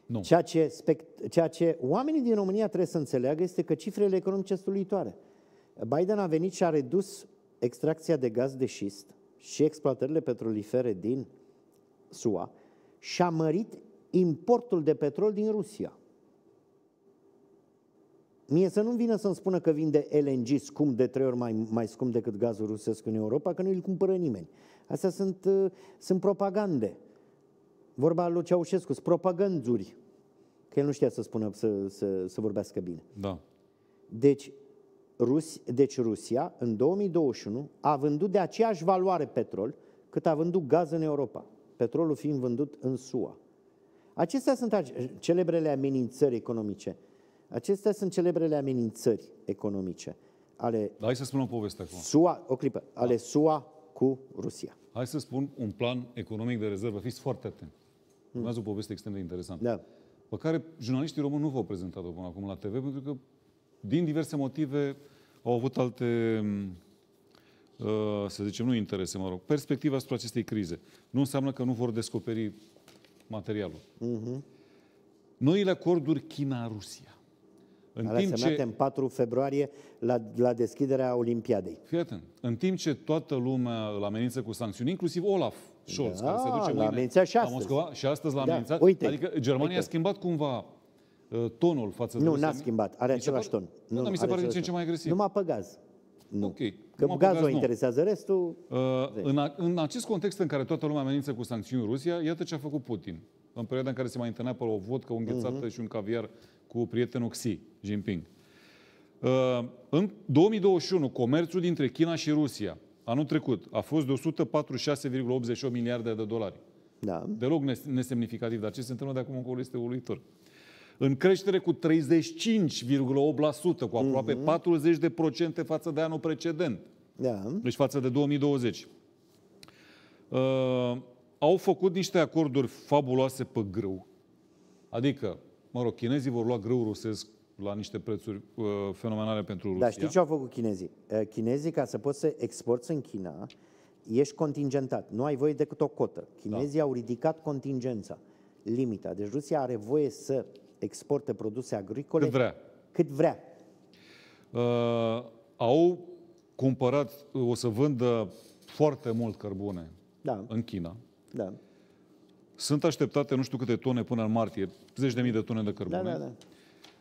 Nu. Ceea ce oamenii din România trebuie să înțeleagă este că cifrele economice sunt uluitoare. Biden a venit și a redus extracția de gaz de șist și exploatările petrolifere din SUA și a mărit importul de petrol din Rusia. Mie să nu vină să-mi spună că vinde LNG scump, de 3 ori mai scump decât gazul rusesc în Europa, că nu îl cumpără nimeni. Astea sunt propagande. Vorba lui Ceaușescu, sunt propaganduri. Că el nu știa să spună, să vorbească bine. Da. Deci Rusia, în 2021, a vândut de aceeași valoare petrol cât a vândut gaz în Europa. Petrolul fiind vândut în SUA. Acestea sunt celebrele amenințări economice. Acestea sunt celebrele amenințări economice ale Hai să spun o poveste acum. SUA, o clipă, ale SUA cu Rusia. Hai să spun un plan economic de rezervă. Fiți foarte atenți. Urmează o poveste extrem de interesantă. Da. Pe care jurnaliștii români nu v-au prezentat-o până acum la TV, pentru că din diverse motive au avut alte, să zicem, nu interese, mă rog, perspectiva asupra acestei crize. Nu înseamnă că nu vor descoperi materialul. Noile acorduri China-Rusia. Semnate în 4 februarie la deschiderea Olimpiadei. Fii atent. În timp ce toată lumea îl amenință cu sancțiuni, inclusiv Olaf Scholz, care se duce mâine la Moscova, și astăzi l-a amenințat. Adică Germania a schimbat cumva tonul față de Rusia. Nu, n-a schimbat. Are același ton. Nu, dar mi se pare din ce mai agresiv. Numai pe gaz. Nu. Că gazul o interesează restul. În acest context în care toată lumea amenință cu sancțiuni Rusia, iată ce a făcut Putin. În perioada în care se mai întâlnea pe o vodcă, o înghețată și un caviar cu prietenul Xi Jinping. În 2021, comerțul dintre China și Rusia, anul trecut, a fost de $146,88 miliarde. Da. Deloc nesemnificativ, dar ce se întâmplă de acum încolo este uluitor. În creștere cu 35,8%, cu aproape 40% față de anul precedent. Da. Deci față de 2020. Au făcut niște acorduri fabuloase pe grâu. Adică Mă rog, chinezii vor lua grâu rusesc la niște prețuri fenomenale pentru Rusia. Dar știi ce au făcut chinezii? Chinezii, ca să poți să exporți în China, ești contingentat. Nu ai voie decât o cotă. Chinezii au ridicat contingența, limita. Deci Rusia are voie să exporte produse agricole cât vrea. Cât vrea. Au cumpărat, o să vândă foarte mult cărbune în China. Da. Sunt așteptate nu știu câte tone până în martie, 10.000 de tone de cărbune. Da.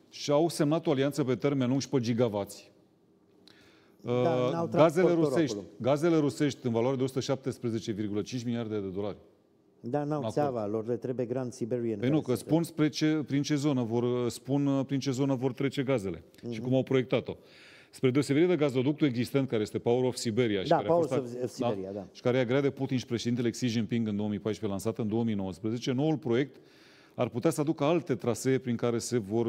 Și au semnat o alianță pe termen lung și pe gigavați. Gazele rusești în valoare de 117,5 miliarde de dolari. Da, n-au țeava lor, le trebuie Grand Siberian. Păi nu, că spun spre ce, prin ce zonă vor trece gazele și cum au proiectat-o. Spre deosebire de gazoductul existent, care este Power of Siberia, și care e agreat de Putin și președintele Xi Jinping în 2014, lansat în 2019, noul proiect ar putea să aducă alte trasee prin care se vor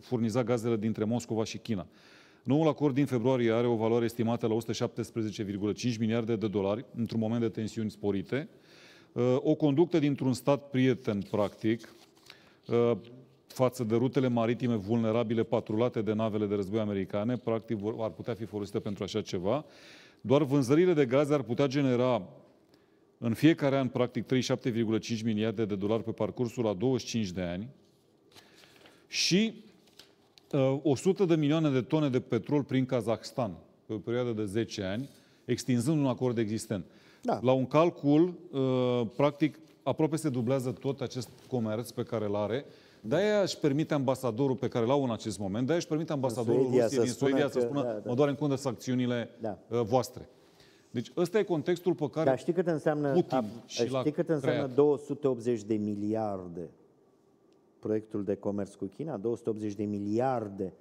furniza gazele dintre Moscova și China. Noul acord din februarie are o valoare estimată la 117,5 miliarde de dolari, într-un moment de tensiuni sporite. O conductă dintr-un stat prieten, practic, față de rutele maritime vulnerabile patrulate de navele de război americane, practic ar putea fi folosite pentru așa ceva. Doar vânzările de gaze ar putea genera în fiecare an, practic, 37,5 miliarde de dolari pe parcursul a 25 de ani și 100 de milioane de tone de petrol prin Kazahstan pe o perioadă de 10 ani, extinzând un acord existent. Da. La un calcul, practic, aproape se dublează tot acest comerț pe care îl are. De-aia își permite ambasadorul pe care l-au în acest moment, de-aia își permite ambasadorul Rusiei din Suedia să spună mă doare în cundă sancțiunile voastre. Deci ăsta e contextul pe care știi cât înseamnă, Putin și știi cât înseamnă 280 de miliarde proiectul de comerț cu China? 280 de miliarde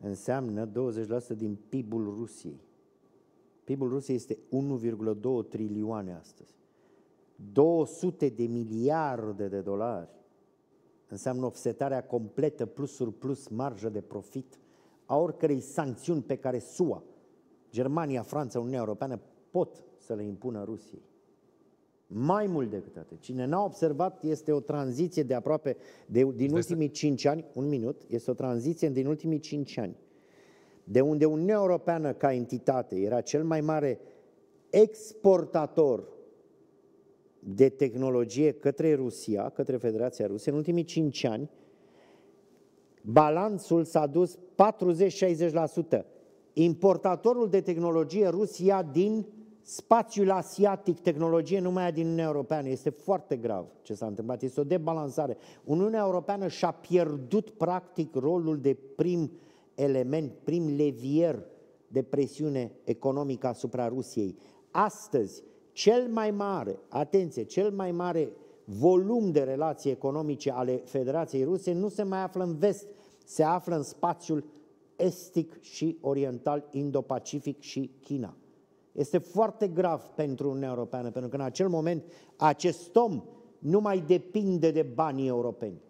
înseamnă 20% din PIB-ul Rusiei. PIB-ul Rusiei este 1,2 trilioane astăzi. 200 de miliarde de dolari înseamnă offsetarea completă, plus surplus, marjă de profit a oricărei sancțiuni pe care SUA, Germania, Franța, Uniunea Europeană pot să le impună Rusiei. Mai mult decât atât. Cine n-a observat, este o tranziție de aproape din ultimii 5 ani, este o tranziție din ultimii 5 ani, de unde Uniunea Europeană ca entitate era cel mai mare exportator de tehnologie către Rusia, către Federația Rusă. În ultimii 5 ani, balanțul s-a dus 40-60%. Importatorul de tehnologie, Rusia, din spațiul asiatic, tehnologie numai din Uniunea Europeană. Este foarte grav ce s-a întâmplat. Este o debalansare. Uniunea Europeană și-a pierdut, practic, rolul de prim element, prim levier de presiune economică asupra Rusiei. Astăzi, cel mai mare, atenție, cel mai mare volum de relații economice ale Federației Ruse nu se mai află în vest, se află în spațiul estic și oriental, Indo-Pacific și China. Este foarte grav pentru Uniunea Europeană, pentru că în acel moment acest om nu mai depinde de banii europeni.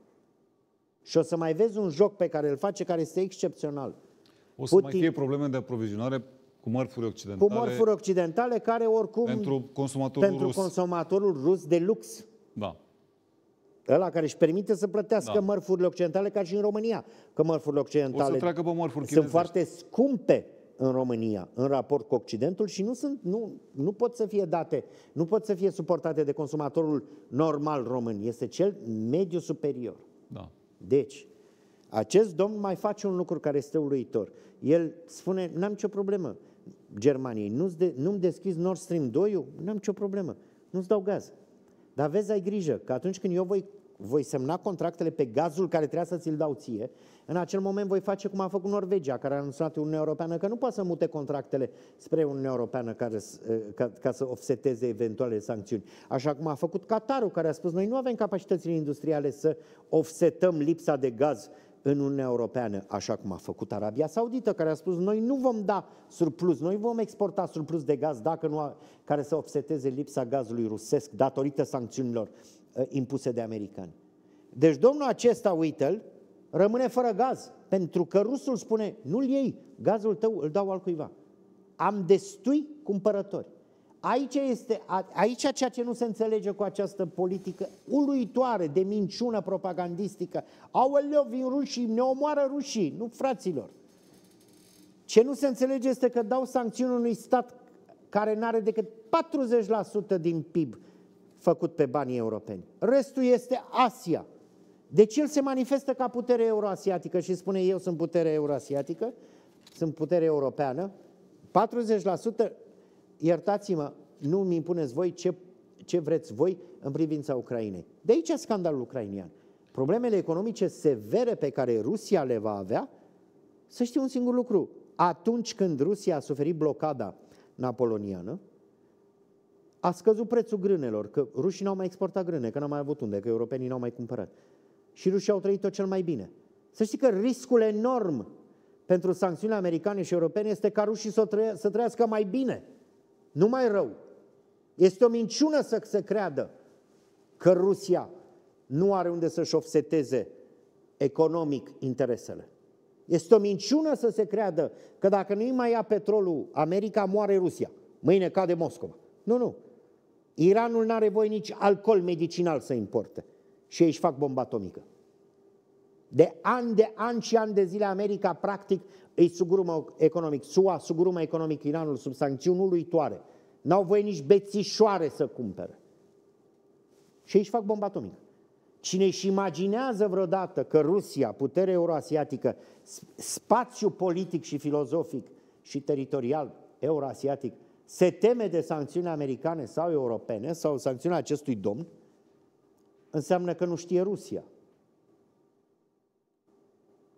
Și o să mai vezi un joc pe care îl face, care este excepțional. O să mai fie probleme de aprovizionare cu mărfuri occidentale. Cu mărfuri occidentale, care oricum pentru consumatorul rus de lux. Da. Ăla care își permite să plătească mărfurile occidentale, ca și în România. Că mărfurile occidentale sunt foarte scumpe în România, în raport cu Occidentul, și nu pot să fie date, nu pot să fie suportate de consumatorul normal român. Este cel mediu superior. Da. Deci, acest domn mai face un lucru care este uluitor. El spune, n-am nicio problemă Germaniei, nu-mi deschizi Nord Stream 2-ul, n-am nicio problemă, nu-ți dau gaz. Dar vezi, ai grijă, că atunci când eu voi semna contractele pe gazul care trebuia să ți-l dau ție, în acel moment voi face cum a făcut Norvegia, care a anunțat Uniunea Europeană că nu poate să mute contractele spre Uniunea Europeană ca să offseteze eventuale sancțiuni. Așa cum a făcut Qatarul, care a spus noi nu avem capacitățile industriale să offsetăm lipsa de gaz în Uniunea Europeană, așa cum a făcut Arabia Saudită, care a spus noi nu vom da surplus, noi vom exporta surplus de gaz care să offseteze lipsa gazului rusesc datorită sancțiunilor impuse de americani. Deci domnul acesta, uite-l, rămâne fără gaz, pentru că rusul spune, nu-l iei, gazul tău îl dau altcuiva. Am destui cumpărători. Aici ceea ce nu se înțelege cu această politică uluitoare de minciună propagandistică. Aoleu, vin rușii, ne omoară rușii, nu, fraților. Ce nu se înțelege este că dau sancțiuni unui stat care n-are decât 40% din PIB făcut pe banii europeni. Restul este Asia. Deci el se manifestă ca putere euroasiatică și spune eu sunt putere euroasiatică, sunt putere europeană. 40%, iertați-mă, nu mi impuneți voi ce vreți voi în privința Ucrainei. De aici scandalul ucrainian. Problemele economice severe pe care Rusia le va avea, să știu un singur lucru. Atunci când Rusia a suferit blocada napoleoniană, a scăzut prețul grânelor, că rușii n-au mai exportat grâne, că n-au mai avut unde, că europenii n-au mai cumpărat. Și rușii au trăit-o cel mai bine. Să știi că riscul enorm pentru sancțiunile americane și europene este ca rușii să trăiască mai bine, nu mai rău. Este o minciună să se creadă că Rusia nu are unde să-și offseteze economic interesele. Este o minciună să se creadă că dacă nu-i mai ia petrolul, America moare Rusia. Mâine cade Moscova. Nu, nu. Iranul n-are voie nici alcool medicinal să importe. Și ei își fac bomba atomică. De ani și ani de zile America practic îi sugrumă economic. SUA sugrumă economic Iranul sub sancțiuni uluitoare. N-au voie nici bețișoare să cumpere. Și ei își fac bomba atomică. Cine își imaginează vreodată că Rusia, putere euroasiatică, spațiu politic și filozofic și teritorial euroasiatic, se teme de sancțiuni americane sau europene sau sancțiunea acestui domn, înseamnă că nu știe Rusia.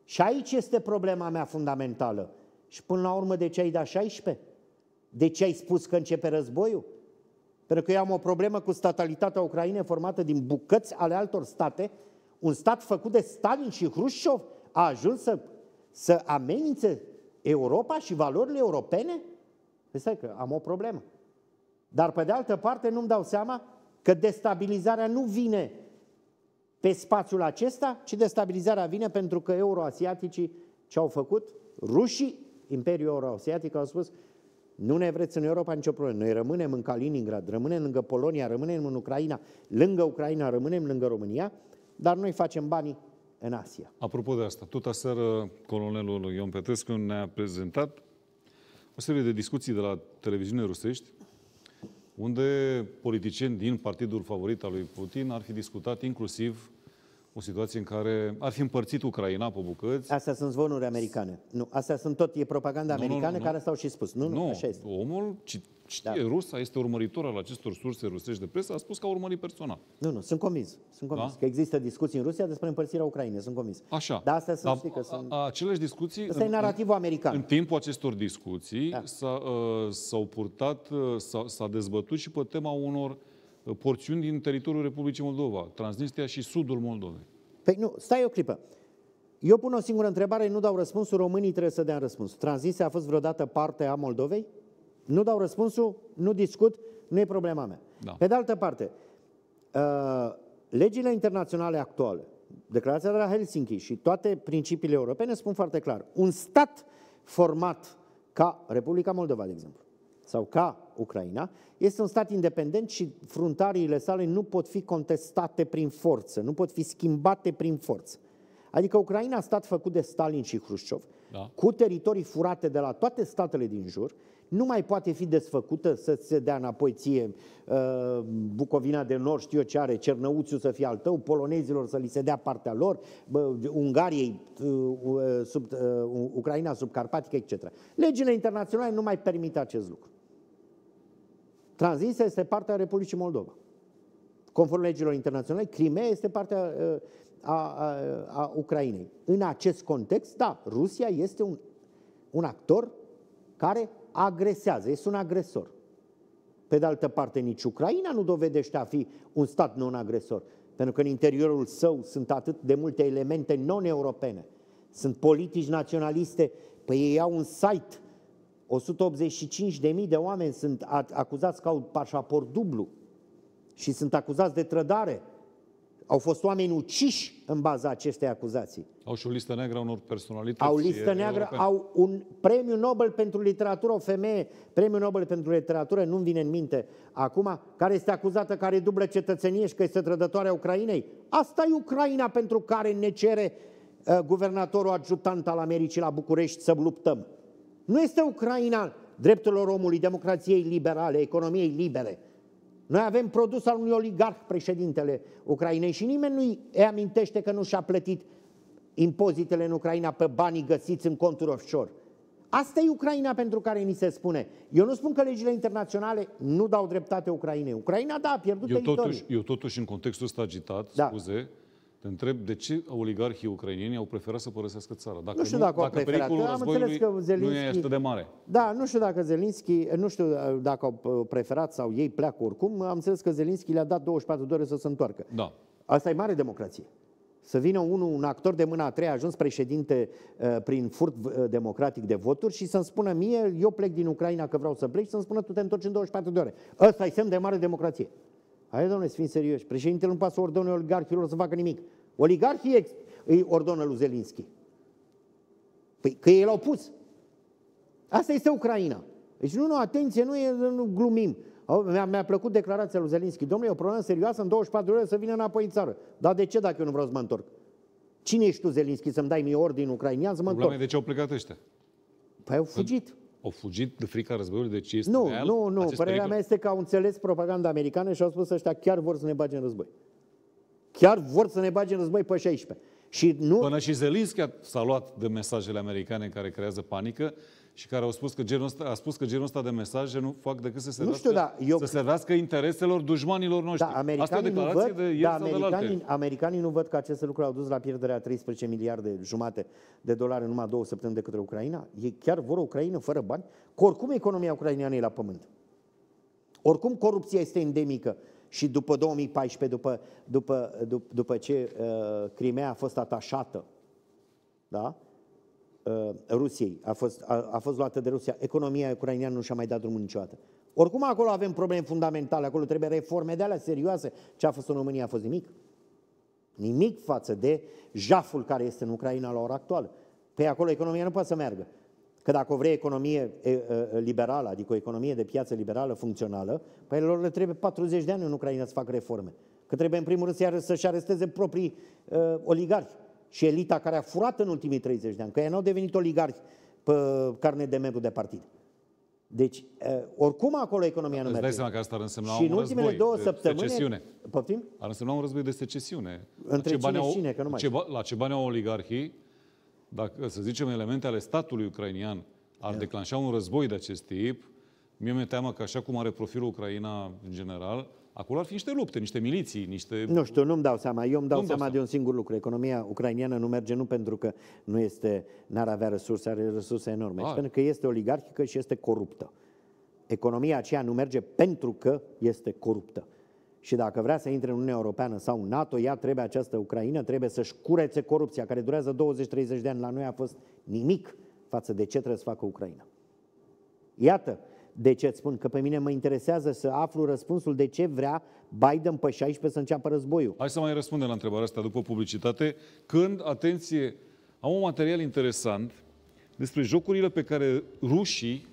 Și aici este problema mea fundamentală. Și până la urmă, de ce ai dat 16? De ce ai spus că începe războiul? Pentru că eu am o problemă cu statalitatea Ucrainei formată din bucăți ale altor state. Un stat făcut de Stalin și Hrușciov a ajuns să amenințe Europa și valorile europene? Păi stai că am o problemă. Dar pe de altă parte nu-mi dau seama că destabilizarea nu vine pe spațiul acesta, ci destabilizarea vine pentru că euroasiaticii ce-au făcut, rușii, Imperiul Euroasiatic, au spus nu ne vreți în Europa nicio problemă, noi rămânem în Kaliningrad, rămânem lângă Polonia, rămânem în Ucraina, lângă Ucraina, rămânem lângă România, dar noi facem banii în Asia. Apropo de asta, tot aseară colonelul Ion Petrescu ne-a prezentat o serie de discuții de la televiziune rusești, unde politicieni din partidul favorit al lui Putin ar fi discutat inclusiv o situație în care ar fi împărțit Ucraina pe bucăți. Astea sunt zvonuri americane. Nu, astea sunt tot, e propaganda americană care s-au și spus. Nu, așa este. Omul, rus, este urmăritor al acestor surse rusești de presă, a spus că a urmărit personal. Nu, sunt convins. Sunt convins că există discuții în Rusia despre împărțirea Ucrainei, sunt convins. Așa. Dar astea sunt, știi că sunt... Aceleași discuții... Asta e narativul american. În timpul acestor discuții s-au purtat, s-a dezbătut și pe tema unor porțiuni din teritoriul Republicii Moldova, Transnistria și sudul Moldovei. Păi nu, stai o clipă. Eu pun o singură întrebare, nu dau răspunsul, românii trebuie să dea răspuns. Transnistria a fost vreodată parte a Moldovei? Nu dau răspunsul, nu discut, nu e problema mea. Da. Pe de altă parte, legile internaționale actuale, declarația de la Helsinki și toate principiile europene spun foarte clar. Un stat format ca Republica Moldova, de exemplu, sau ca Ucraina, este un stat independent și fruntariile sale nu pot fi contestate prin forță, nu pot fi schimbate prin forță. Adică Ucraina a stat făcut de Stalin și Hrușciov, cu teritorii furate de la toate statele din jur, nu mai poate fi desfăcută să se dea înapoi ție Bucovina de Nord, știu eu ce are, Cernăuțiu să fie al tău, polonezilor să li se dea partea lor, Ungariei, Ucraina subcarpatică, etc. Legile internaționale nu mai permit acest lucru. Transnistria este partea Republicii Moldova. Conform legilor internaționale, Crimea este partea a Ucrainei. În acest context, da, Rusia este un actor care agresează, este un agresor. Pe de altă parte, nici Ucraina nu dovedește a fi un stat non-agresor, pentru că în interiorul său sunt atât de multe elemente non-europene. Sunt politici naționaliste, păi ei au un site, 185.000 de oameni sunt acuzați că au pașaport dublu și sunt acuzați de trădare. Au fost oameni uciși în baza acestei acuzații. Au și o listă neagră a unor personalități. Au listă neagră, au un premiu Nobel pentru literatură, o femeie, premiu Nobel pentru literatură, nu-mi vine în minte acum, care este acuzată că are dublă cetățenie și că este trădătoarea Ucrainei. Asta e Ucraina pentru care ne cere guvernatorul adjutant al Americii la București să luptăm. Nu este Ucraina drepturilor omului, democrației liberale, economiei libere. Noi avem produs al unui oligarh, președintele Ucrainei, și nimeni nu îi amintește că nu și-a plătit impozitele în Ucraina pe banii găsiți în conturi offshore. Asta e Ucraina pentru care ni se spune. Eu nu spun că legile internaționale nu dau dreptate Ucrainei. Ucraina, da, a pierdut teritorii. Eu totuși, în contextul ăsta agitat, da, scuze, te întreb de ce oligarhii ucraineni au preferat să părăsească țara. Dacă nu știu dacă au preferat, am înțeles că Zelenski nu e atât de mare. Da, nu știu dacă Zelenski, nu știu dacă au preferat sau ei pleacă oricum, am înțeles că Zelenski le-a dat 24 de ore să se întoarcă. Da. Asta e mare democrație. Să vină unul, un actor de mâna a treia, ajuns președinte prin furt democratic de voturi și să-mi spună mie, eu plec din Ucraina că vreau să plec, și să-mi spună tu te întorci în 24 de ore. Ăsta e semn de mare democrație. Hai, domnule, să fim serioși. Președintele nu poate să ordone oligarhilor să facă nimic. Oligarhii îi ordonă lui Zelenski. Păi că ei l-au pus. Asta este Ucraina. Deci nu, atenție, nu glumim. Mi-a plăcut declarația lui Zelenski. Domnule, e o problemă serioasă, în 24 de ore să vină înapoi în țară. Dar de ce dacă eu nu vreau să mă întorc? Cine ești tu, Zelenski, să-mi dai mie ordin ucrainian să mă întorc? De ce au plecat ăștia? Păi au fugit. Au fugit de frica războiului, deci este real? Nu, părerea mea este că au înțeles propaganda americană și au spus ăștia chiar vor să ne bage în război. Chiar vor să ne bage în război pe 16. Și nu... Până și Zelenski s-a luat de mesajele americane care creează panică și care au spus că genul ăsta de mesaje nu fac decât să servească intereselor dușmanilor noștri. Da, americanii nu văd că aceste lucruri au dus la pierderea 13 miliarde jumate de dolari în numai 2 săptămâni de către Ucraina. Ei chiar vor o Ucraina fără bani? Că oricum economia ucraineană e la pământ. Oricum corupția este endemică. Și după 2014, după ce Crimea a fost atașată, da? Rusiei, a fost luată de Rusia, economia ucraineană nu și-a mai dat drumul niciodată. Oricum acolo avem probleme fundamentale, acolo trebuie reforme de alea serioase. Ce a fost în România a fost nimic. Nimic față de jaful care este în Ucraina la ora actuală. Pe acolo economia nu poate să meargă. Că dacă vrei economie liberală, adică o economie de piață liberală funcțională, păi lor le trebuie 40 de ani în Ucraina să facă reforme. Că trebuie în primul rând să-și aresteze proprii oligarhi și elita care a furat în ultimii 30 de ani, că ei n-au devenit oligarhi pe carne de membru de partid. Deci, oricum acolo economia nu merge. Îți dai seama că asta ar însemna un război de secesiune. Poftim? Ar însemna un război de secesiune. Între cine și cine, că nu mai știu. La ce bani au oligarhii? Dacă, să zicem, elemente ale statului ucrainian ar declanșa un război de acest tip, mie mi-e teamă că așa cum are profilul Ucraina în general, acolo ar fi niște lupte, niște miliții, niște... Nu știu, nu-mi dau seama. Eu îmi dau seama de un singur lucru. Economia ucrainiană nu merge nu pentru că nu este, n-ar avea resurse, are resurse enorme, ci pentru că este oligarhică și este coruptă. Economia aceea nu merge pentru că este coruptă. Și dacă vrea să intre în Uniunea Europeană sau în NATO, ea trebuie, această Ucraina, trebuie să-și curețe corupția, care durează 20-30 de ani. La noi a fost nimic față de ce trebuie să facă Ucraina. Iată de ce îți spun că pe mine mă interesează să aflu răspunsul de ce vrea Biden pe 16 să înceapă războiul. Hai să mai răspundem la întrebarea asta după publicitate, când, atenție, am un material interesant despre jocurile pe care rușii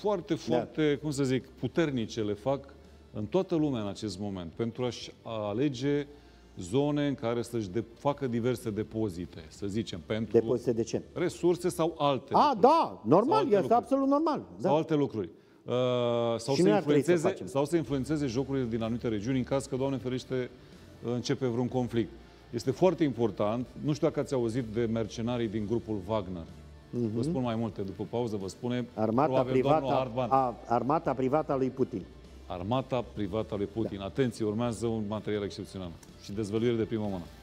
foarte, cum să zic, puternice le fac în toată lumea în acest moment, pentru a-și alege zone în care să-și facă diverse depozite, să zicem, pentru depozite de ce? Resurse sau alte lucruri. Da, normal, este lucruri. Absolut normal. Da. Sau alte lucruri. Sau să influențeze jocurile din anumite regiuni, în caz că, Doamne ferește, începe vreun conflict. Este foarte important, nu știu dacă ați auzit de mercenarii din grupul Wagner. Vă spun mai multe după pauză, vă spune armata privată a lui Putin. Armata privată a lui Putin. Da. Atenție, urmează un material excepțional și dezvăluire de primă mână.